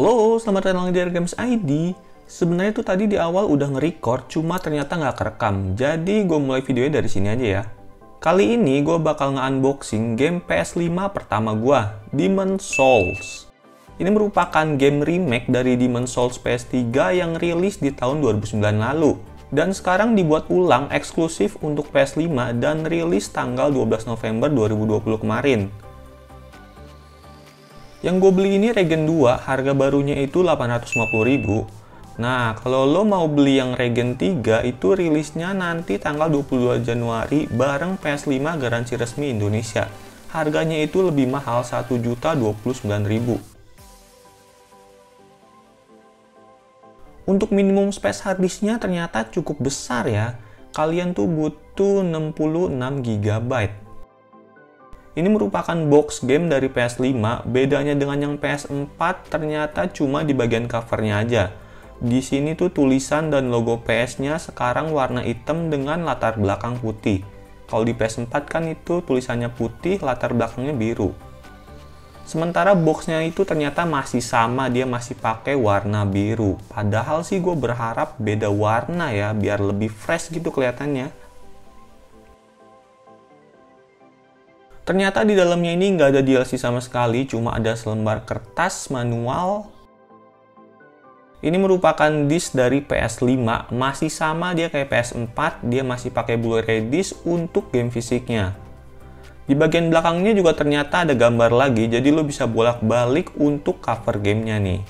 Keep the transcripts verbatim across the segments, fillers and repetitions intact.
Halo, selamat datang lagi di AreaGames I D. Sebenarnya tuh tadi di awal udah nge-record, cuma ternyata nggak kerekam. Jadi gue mulai videonya dari sini aja ya. Kali ini gue bakal nge-unboxing game P S lima pertama gue, Demon's Souls. Ini merupakan game remake dari Demon's Souls P S tiga yang rilis di tahun dua ribu sembilan lalu. Dan sekarang dibuat ulang eksklusif untuk P S lima dan rilis tanggal dua belas November dua ribu dua puluh kemarin. Yang gue beli ini Regen dua, harga barunya itu delapan ratus lima puluh ribu. Nah, kalau lo mau beli yang Regen tiga, itu rilisnya nanti tanggal dua puluh dua Januari bareng P S lima garansi resmi Indonesia. Harganya itu lebih mahal, satu juta dua puluh sembilan ribu. Untuk minimum space harddisknya ternyata cukup besar ya. Kalian tuh butuh enam puluh enam giga byte. Ini merupakan box game dari P S lima, bedanya dengan yang P S empat ternyata cuma di bagian covernya aja. Di sini tuh tulisan dan logo P S-nya sekarang warna hitam dengan latar belakang putih. Kalau di P S empat kan itu tulisannya putih, latar belakangnya biru. Sementara boxnya itu ternyata masih sama, dia masih pakai warna biru. Padahal sih gue berharap beda warna ya, biar lebih fresh gitu kelihatannya. Ternyata di dalamnya ini nggak ada D L C sama sekali, cuma ada selembar kertas manual. Ini merupakan disk dari P S lima, masih sama dia kayak P S empat, dia masih pakai Blu-ray disk untuk game fisiknya. Di bagian belakangnya juga ternyata ada gambar lagi, jadi lo bisa bolak-balik untuk cover gamenya nih.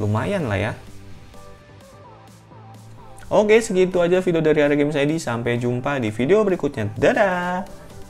Lumayan lah ya. Oke, segitu aja video dari AreaGames I D. Sampai jumpa di video berikutnya. Dadah!